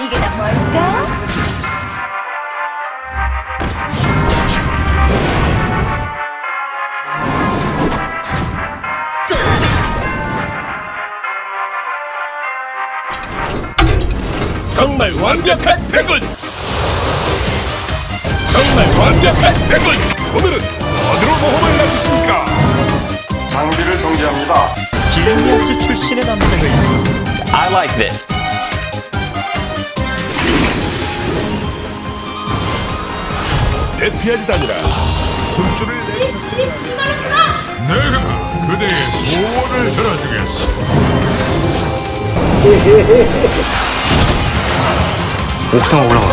이게 다 뭘까? 정말 완벽한 패군! 정말 완벽한 패군! 오늘은 어디로 모험을 나주십니까? 장비를 정지합니다. 기름연수 출신의 남자가 있었어. I like this. 대피하지다니라 혼쭐을 내주세요. 내가 그대의 소원을 들어주겠어. 옥상 올라와.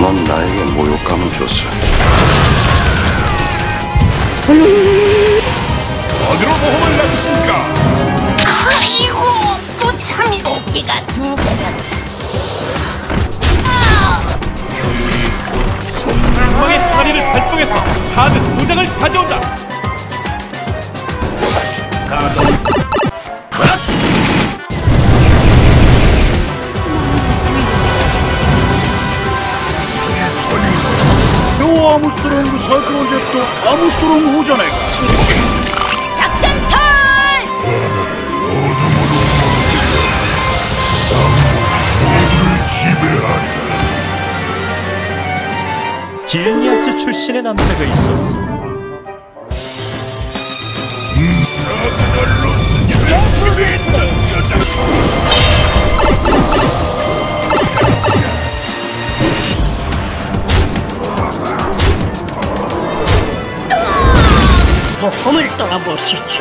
넌 나에게 모욕감을 줬어. 어디로 모험을 나주십니까? 아이고, 또 참이 어깨가 둥근. 분명의 파리를 발동해서 다른 도장을 가져온다. 아무스트롱 사이클론 잭도 아무스트롱 호전해가 작전 탈! 어둠으로 모두를 지배하리라. 기르니아스 출신의 남자가 있었어. 모험을 떠나보시죠.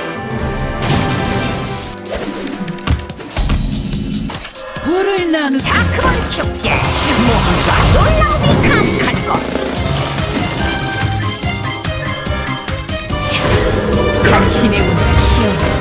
불을 나누는 다크몬 축제. 모험과 놀라움이 가득한 것. 당신의 운을 키우는